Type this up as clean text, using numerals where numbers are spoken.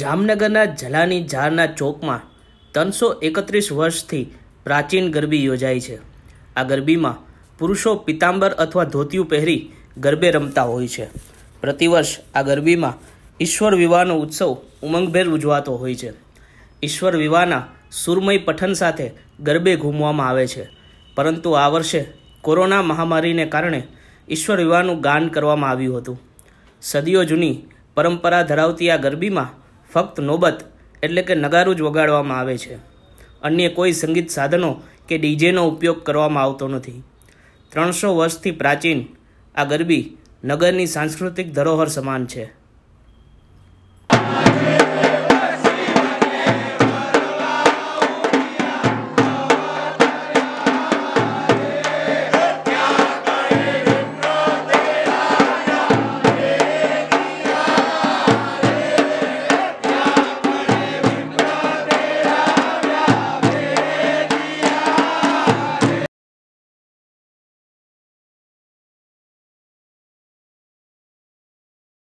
જામનગરના જલાની ઝારના ચોકમાં 331 વર્ષથી પ્રાચીન ગરબી યોજાય છે। આ ગરબીમાં પુરુષો પિતાંબર અથવા ધોતિયું પહેરી ગરબે રમતા હોય છે। પ્રતિવર્ષ આ ગરબીમાં ઈશ્વર વિવાહનો ઉત્સવ ઉમંગભેર ઉજવાતો હોય છે। ઈશ્વર વિવાહના સુરમય પઠન સાથે ગરબે ઘૂમવામાં આવે છે, પરંતુ આ વર્ષે કોરોના મહામારીને કારણે ઈશ્વર વિવાહનું ગાન કરવામાં આવ્યું હતું। સદીઓ જૂની પરંપરા ધરાવતી આ ગરબીમાં ફક્ત નોબત એટલે કે નગારું જ વગાડવામાં આવે છે। અન્ય કોઈ સંગીત સાધનો કે ડીજેનો ઉપયોગ કરવામાં આવતો નથી। 300 વર્ષથી પ્રાચીન આ ગરબી નગરની સાંસ્કૃતિક ધરોહર સમાન છે।